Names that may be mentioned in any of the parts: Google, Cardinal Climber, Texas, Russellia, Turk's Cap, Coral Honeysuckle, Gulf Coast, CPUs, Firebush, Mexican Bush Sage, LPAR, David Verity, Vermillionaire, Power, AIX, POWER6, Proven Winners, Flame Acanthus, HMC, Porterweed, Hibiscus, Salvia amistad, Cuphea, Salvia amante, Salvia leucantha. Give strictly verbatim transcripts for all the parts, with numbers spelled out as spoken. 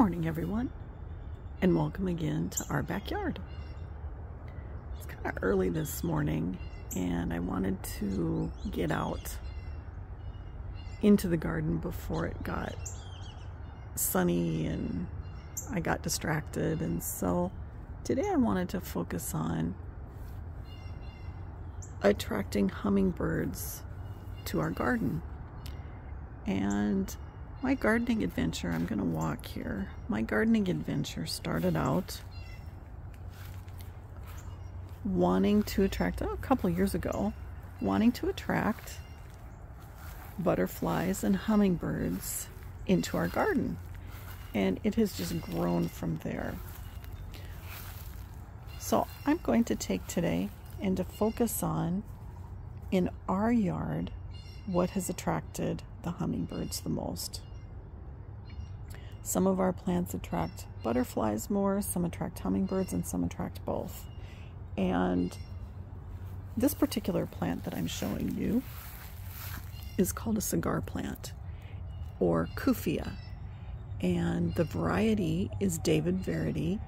morning, everyone, and welcome again to our backyard. It's kind of early this morning, and I wanted to get out into the garden before it got sunny and I got distracted. And so today I wanted to focus on attracting hummingbirds to our garden. And my gardening adventure, I'm gonna walk here. My gardening adventure started out wanting to attract, oh, a couple years ago, wanting to attract butterflies and hummingbirds into our garden. And it has just grown from there. So I'm going to take today and to focus on, in our yard, what has attracted the hummingbirds the most. Some of our plants attract butterflies more, some attract hummingbirds, and some attract both. And this particular plant that I'm showing you is called a cigar plant, or Cuphea. And the variety is David Verity.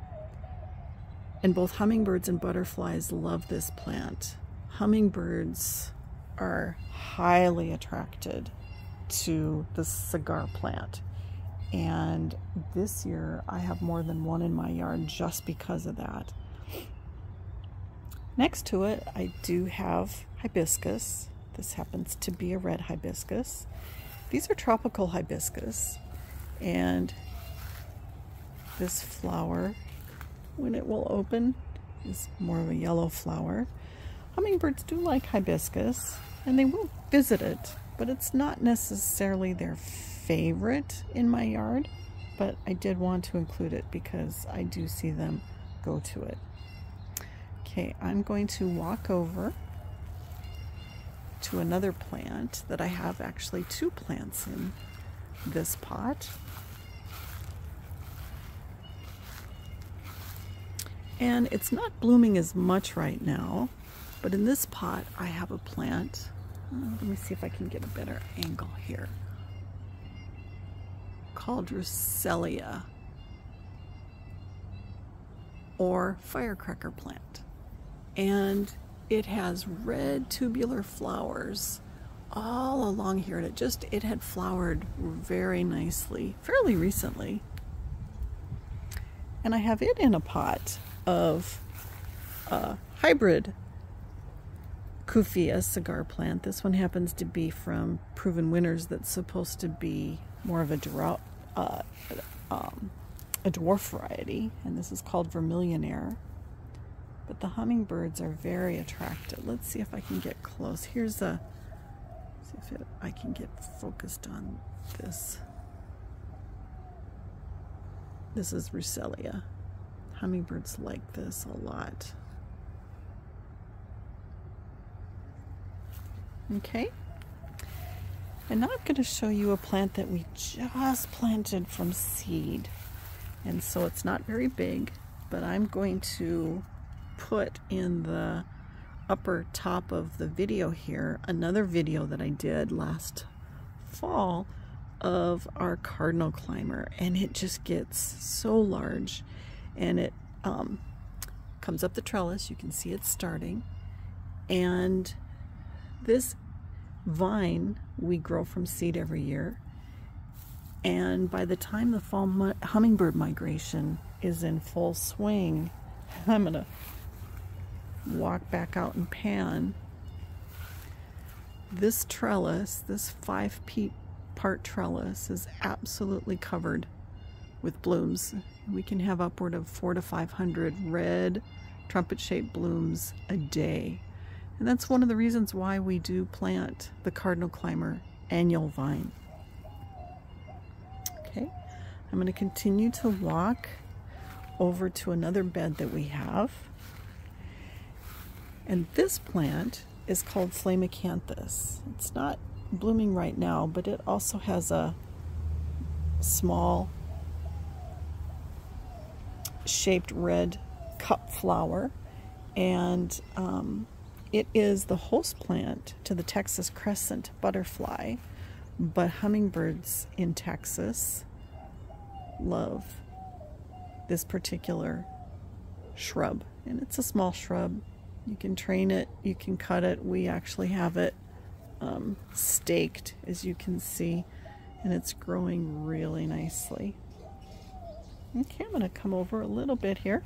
And both hummingbirds and butterflies love this plant. Hummingbirds are highly attracted to the cigar plant. And this year I have more than one in my yard just because of that. Next to it, I do have hibiscus. This happens to be a red hibiscus. These are tropical hibiscus, and this flower, when it will open, is more of a yellow flower. Hummingbirds do like hibiscus, and they will visit it, but it's not necessarily their favorite in my yard, but I did want to include it because I do see them go to it. Okay, I'm going to walk over to another plant that I have, actually two plants in this pot. And it's not blooming as much right now, but in this pot I have a plant. Let me see if I can get a better angle here. Called Russellia, or firecracker plant. And it has red tubular flowers all along here, and it just, it had flowered very nicely fairly recently. And I have it in a pot of a hybrid Cuphea cigar plant. This one happens to be from Proven Winners. That's supposed to be more of a, drought, uh, um, a dwarf variety, and this is called Vermillionaire. But the hummingbirds are very attracted. Let's see if I can get close. Here's a, see if it, I can get focused on this. This is Russellia. Hummingbirds like this a lot. Okay, and now I'm going to show you a plant that we just planted from seed, and so it's not very big, but I'm going to put in the upper top of the video here another video that I did last fall of our Cardinal Climber, and it just gets so large, and it um, comes up the trellis. You can see it starting, and this vine we grow from seed every year, and by the time the fall mu hummingbird migration is in full swing, I'm gonna walk back out and pan this trellis. This five part trellis is absolutely covered with blooms. We can have upward of four to five hundred red trumpet-shaped blooms a day. And that's one of the reasons why we do plant the Cardinal Climber annual vine. Okay, I'm going to continue to walk over to another bed that we have. And this plant is called Flame Acanthus. It's not blooming right now, but it also has a small shaped red cup flower. And um, it is the host plant to the Texas crescent butterfly, but hummingbirds in Texas love this particular shrub. And it's a small shrub. You can train it, you can cut it. We actually have it um, staked, as you can see, and it's growing really nicely. Okay, I'm going to come over a little bit here.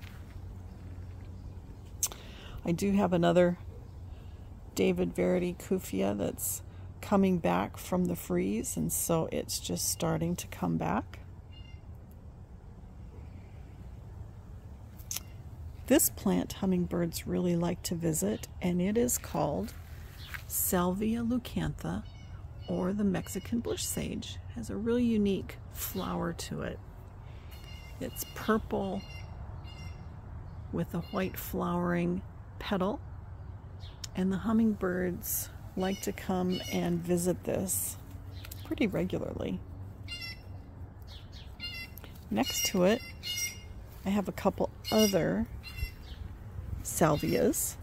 I do have another David Verity Cuphea that's coming back from the freeze, and so it's just starting to come back. This plant hummingbirds really like to visit, and it is called Salvia leucantha, or the Mexican bush sage. It has a really unique flower to it. It's purple with a white flowering petal, and the hummingbirds like to come and visit this pretty regularly. Next to it, I have a couple other salvias.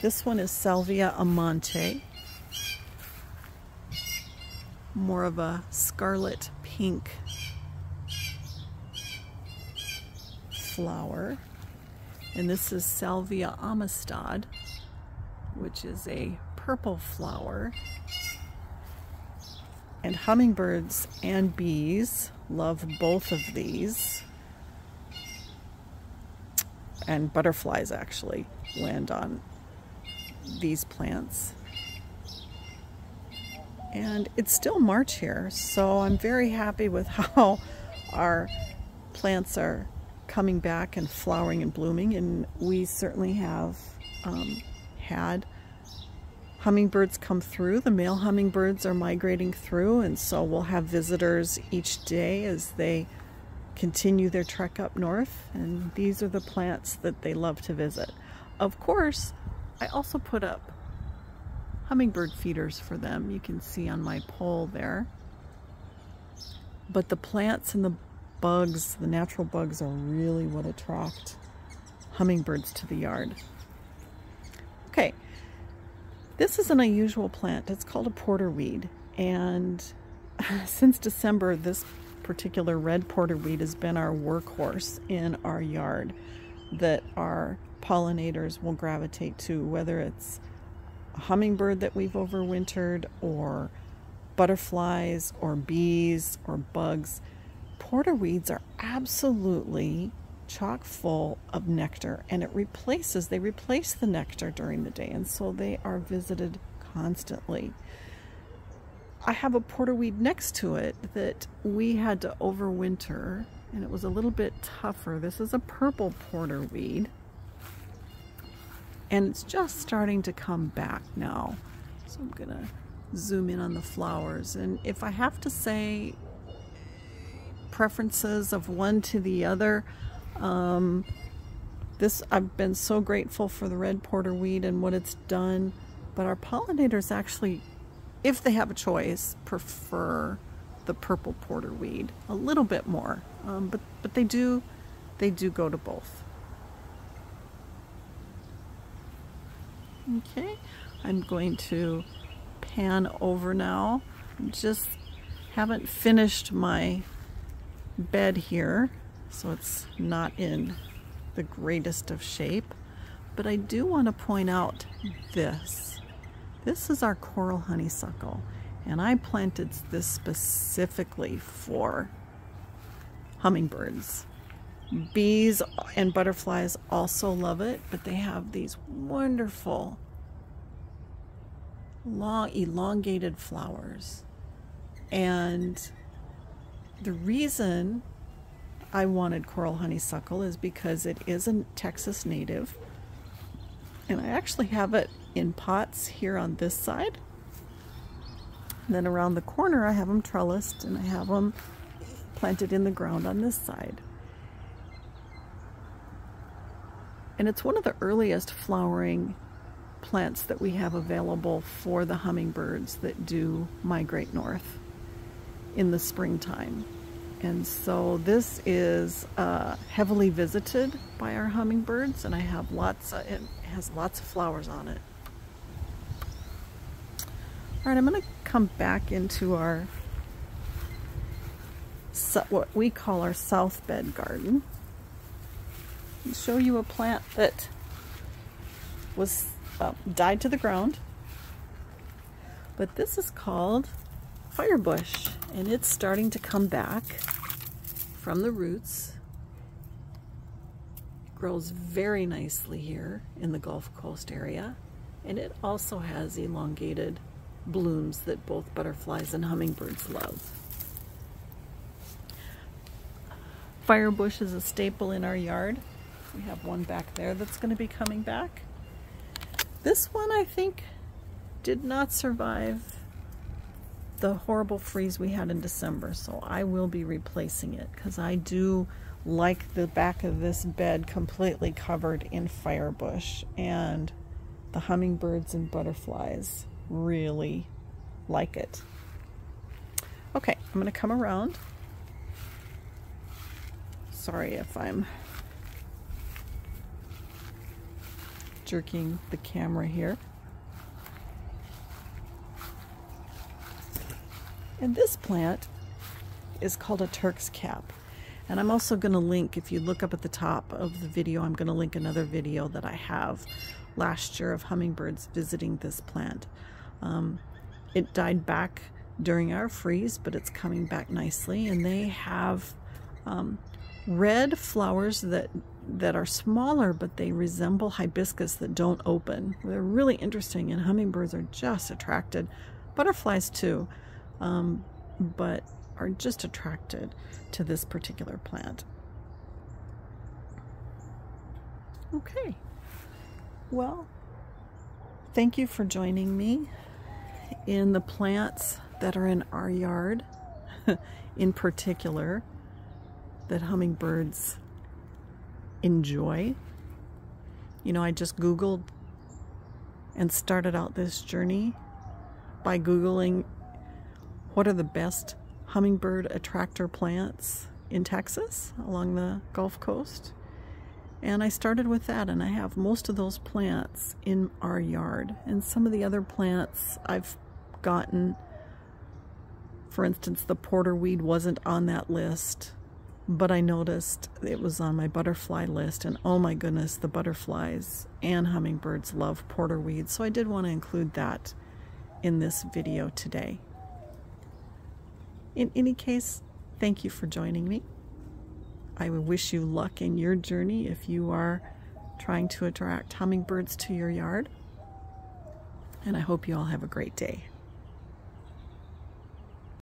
This one is Salvia amante, more of a scarlet pink flower, and this is Salvia amistad, which is a purple flower, and hummingbirds and bees love both of these, and butterflies actually land on these plants. And it's still March here, so I'm very happy with how our plants are coming back and flowering and blooming, and we certainly have um, had hummingbirds come through. The male hummingbirds are migrating through, and so we'll have visitors each day as they continue their trek up north, and these are the plants that they love to visit. Of course, I also put up hummingbird feeders for them. You can see on my pole there. But the plants and the bugs, the natural bugs, are really what attract hummingbirds to the yard. Okay, this is an unusual plant. It's called a porterweed, and since December, this particular red porterweed has been our workhorse in our yard that our pollinators will gravitate to, whether it's a hummingbird that we've overwintered, or butterflies, or bees, or bugs. Porterweeds are absolutely chock full of nectar, and it replaces, they replace the nectar during the day, and so they are visited constantly. I have a porterweed next to it that we had to overwinter, and it was a little bit tougher. This is a purple porterweed, and it's just starting to come back now. So I'm gonna zoom in on the flowers, and if I have to say preferences of one to the other, um, this, I've been so grateful for the red porterweed and what it's done, but our pollinators actually, if they have a choice, prefer the purple porterweed a little bit more, um, but but they do they do go to both. Okay, I'm going to pan over now. Just haven't finished my bed here, so it's not in the greatest of shape, but I do want to point out this. This is our coral honeysuckle, and I planted this specifically for hummingbirds. Bees and butterflies also love it, but they have these wonderful, long, elongated flowers. And the reason I wanted coral honeysuckle is because it is a Texas native, and I actually have it in pots here on this side, and then around the corner I have them trellised, and I have them planted in the ground on this side. And it's one of the earliest flowering plants that we have available for the hummingbirds that do migrate north in the springtime, and so this is uh, heavily visited by our hummingbirds, and I have lots of, it has lots of flowers on it. All right, I'm going to come back into our what we call our south bed garden. I'll show you a plant that was uh, died to the ground, but this is called Firebush, and it's starting to come back from the roots. Grows very nicely here in the Gulf Coast area, and it also has elongated blooms that both butterflies and hummingbirds love. Firebush is a staple in our yard. We have one back there that's going to be coming back. This one, I think, did not survive the horrible freeze we had in December, so I will be replacing it because I do like the back of this bed completely covered in firebush, and the hummingbirds and butterflies really like it. Okay, I'm going to come around. Sorry if I'm jerking the camera here. And this plant is called a Turk's Cap. And I'm also going to link, if you look up at the top of the video, I'm going to link another video that I have last year of hummingbirds visiting this plant. Um, it died back during our freeze, but it's coming back nicely, and they have um, red flowers that that are smaller, but they resemble hibiscus that don't open. They're really interesting, and hummingbirds are just attracted. Butterflies too, um, but are just attracted to this particular plant. Okay, well, thank you for joining me in the plants that are in our yard, in particular, that hummingbirds enjoy. You know, I just Googled and started out this journey by Googling what are the best hummingbird attractor plants in Texas along the Gulf Coast, and I started with that, and I have most of those plants in our yard, and some of the other plants I've gotten. For instance, the porterweed wasn't on that list, but I noticed it was on my butterfly list, and oh my goodness, the butterflies and hummingbirds love porterweed, so I did want to include that in this video today. In any case, thank you for joining me. I wish you luck in your journey if you are trying to attract hummingbirds to your yard. And I hope you all have a great day.